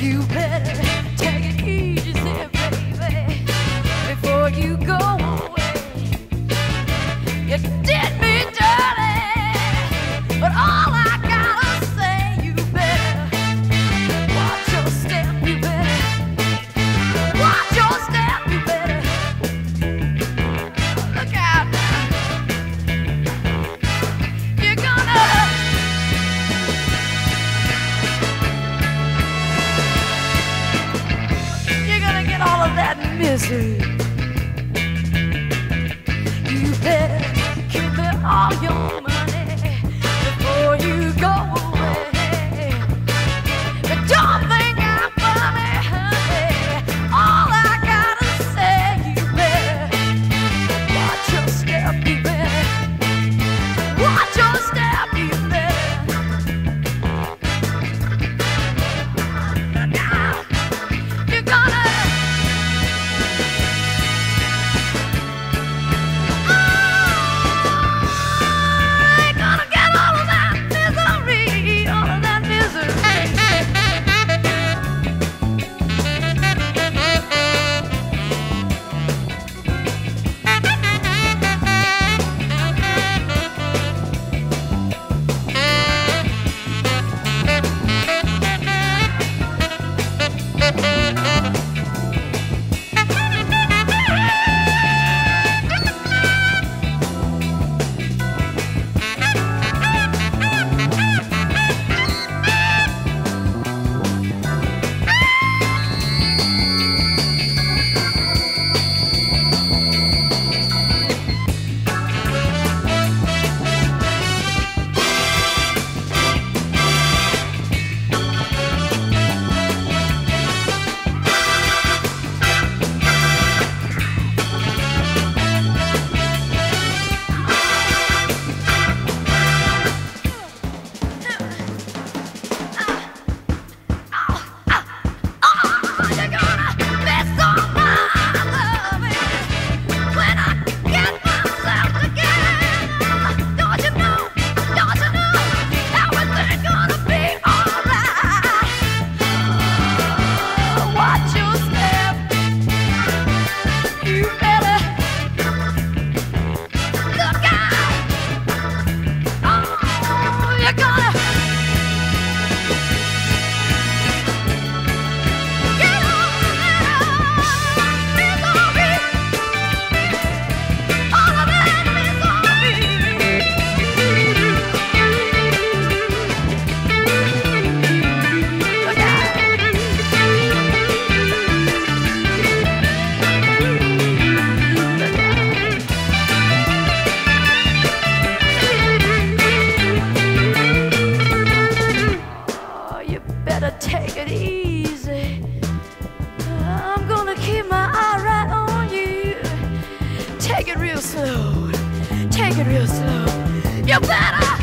You better take it easy, baby, before you go away. You did me dirty, but all I gotta say, you better watch your step, you better watch your step, you better look out now. You're gonna. That misery. You better give me all your money before you go away. But don't think I'm funny, honey. All I gotta say, you better watch your step, you better watch your step, you better. Now you're gonna. Take it easy. I'm gonna keep my eye right on you. Take it real slow. Take it real slow. You better.